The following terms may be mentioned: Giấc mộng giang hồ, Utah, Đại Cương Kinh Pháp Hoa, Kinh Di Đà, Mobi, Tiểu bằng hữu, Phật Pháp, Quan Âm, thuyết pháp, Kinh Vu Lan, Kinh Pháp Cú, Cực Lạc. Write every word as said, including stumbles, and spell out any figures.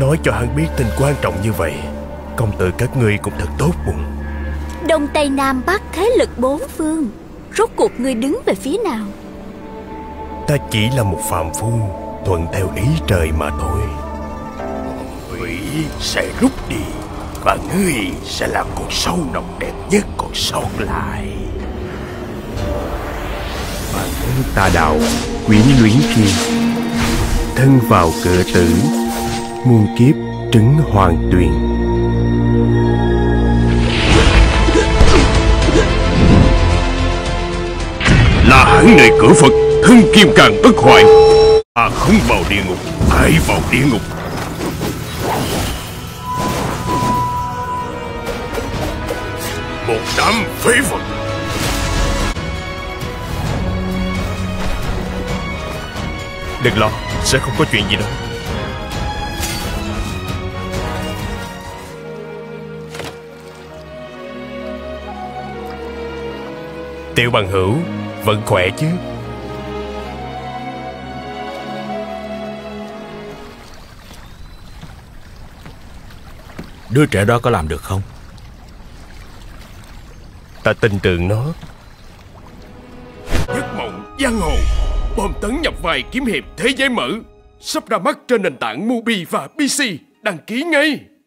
nói cho hắn biết tin quan trọng như vậy. Công tử các ngươi cũng thật tốt bụng. Đông Tây Nam Bắc thế lực bốn phương, rốt cuộc ngươi đứng về phía nào? Ta chỉ là một phàm phu, thuận theo ý trời mà thôi. Quỷ sẽ rút đi, và ngươi sẽ làm con sâu nồng đẹp nhất còn sót lại. Và thân ta đạo quyến luyến kia, thân vào cửa tử, muôn kiếp trứng hoàng tuyền. Là hãng này cửa Phật, thân kim càng bất hoại. Ta à, không vào địa ngục, hãy vào địa ngục. Một đám phế vật. Đừng lo, sẽ không có chuyện gì đâu. Tiểu bằng hữu vẫn khỏe chứ? Đứa trẻ đó có làm được không? Ta tin tưởng nó. Giấc mộng giang hồ, bom tấn nhập vai kiếm hiệp thế giới mở, sắp ra mắt trên nền tảng Mobi và pê xê. Đăng ký ngay.